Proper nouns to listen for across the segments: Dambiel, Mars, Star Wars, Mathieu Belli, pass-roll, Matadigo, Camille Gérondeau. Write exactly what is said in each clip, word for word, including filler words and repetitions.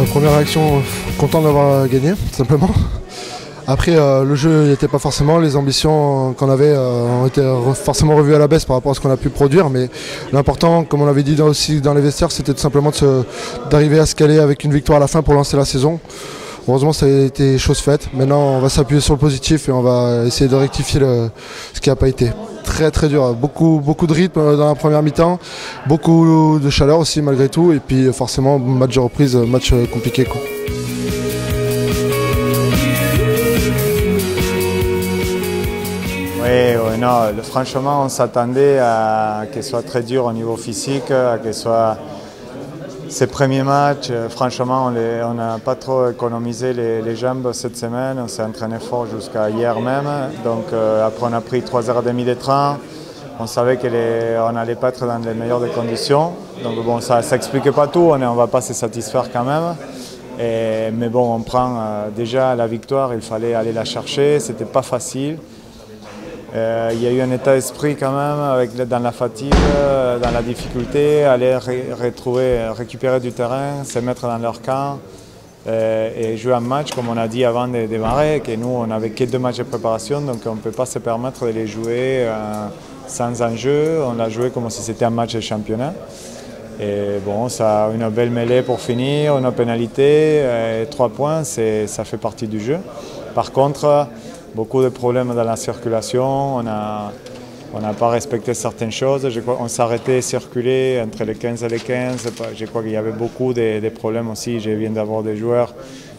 Euh, première réaction, content d'avoir gagné, simplement. Après, euh, le jeu n'y était pas forcément, les ambitions qu'on avait euh, ont été re forcément revues à la baisse par rapport à ce qu'on a pu produire, mais l'important, comme on l'avait dit dans, aussi dans les vestiaires, c'était tout simplement d'arriver à se caler avec une victoire à la fin pour lancer la saison. Heureusement, ça a été chose faite. Maintenant, on va s'appuyer sur le positif et on va essayer de rectifier le, ce qui n'a pas été. Très très dur, beaucoup, beaucoup de rythme dans la première mi-temps, beaucoup de chaleur aussi malgré tout, et puis forcément match de reprise, match compliqué quoi. Oui, oui non, le, franchement on s'attendait à qu'elle soit très dure au niveau physique, à qu'elle soit ses premiers matchs, franchement on n'a pas trop économisé les, les jambes cette semaine, on s'est entraîné fort jusqu'à hier même, donc euh, après on a pris trois heures trente de train, on savait qu'on n'allait pas être dans les meilleures des conditions, donc bon ça s'explique pas tout, on ne va pas se satisfaire quand même, et, mais bon on prend euh, déjà la victoire, il fallait aller la chercher, c'était pas facile. Il euh, y a eu un état d'esprit quand même, avec, dans la fatigue, euh, dans la difficulté, aller ré retrouver, récupérer du terrain, se mettre dans leur camp euh, et jouer un match, comme on a dit avant de démarrer, que nous on n'avait que deux matchs de préparation, donc on ne peut pas se permettre de les jouer euh, sans enjeu, on l'a joué comme si c'était un match de championnat. Et bon, ça a une belle mêlée pour finir, une pénalité, euh, trois points, ça fait partie du jeu. Par contre, beaucoup de problèmes dans la circulation, on n'a on a pas respecté certaines choses. Je crois, on s'arrêtait circuler entre les quinze et les quinze. Je crois qu'il y avait beaucoup de, de problèmes aussi. Je viens d'avoir des joueurs,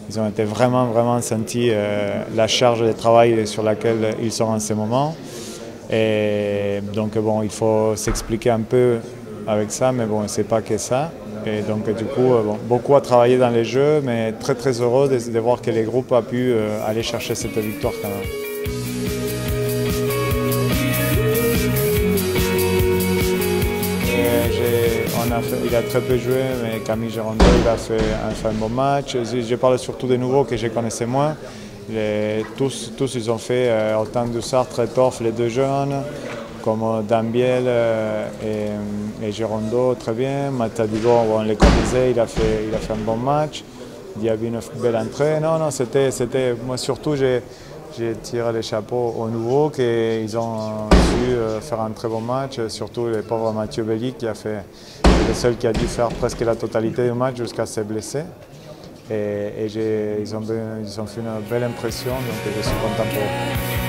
ils ont été vraiment, vraiment sentis euh, la charge de travail sur laquelle ils sont en ce moment. Et donc bon, il faut s'expliquer un peu avec ça, mais bon, c'est pas que ça. Et donc du coup, bon, beaucoup à travailler dans les jeux, mais très très heureux de, de voir que les groupes ont pu euh, aller chercher cette victoire quand même. Et on a fait, il a très peu joué, mais Camille Gérondeau il a fait un, fait un bon match. Je, je parle surtout des nouveaux que je connaissais moins. Les, tous, tous ils ont fait euh, autant de Sartre et Torf, les deux jeunes, comme Dambiel et, et Gérondeau, très bien. Matadigo, on les connaissait, il a fait, il a fait un bon match. Il y avait une belle entrée. Non, non, c'était, c'était, moi surtout, j'ai tiré les chapeaux aux nouveaux, qu'ils ont su faire un très bon match. Surtout le pauvre Mathieu Belli, qui a fait, le seul qui a dû faire presque la totalité du match jusqu'à se blesser. Et, et ils, ont, ils ont fait une belle impression, donc je suis content pour eux.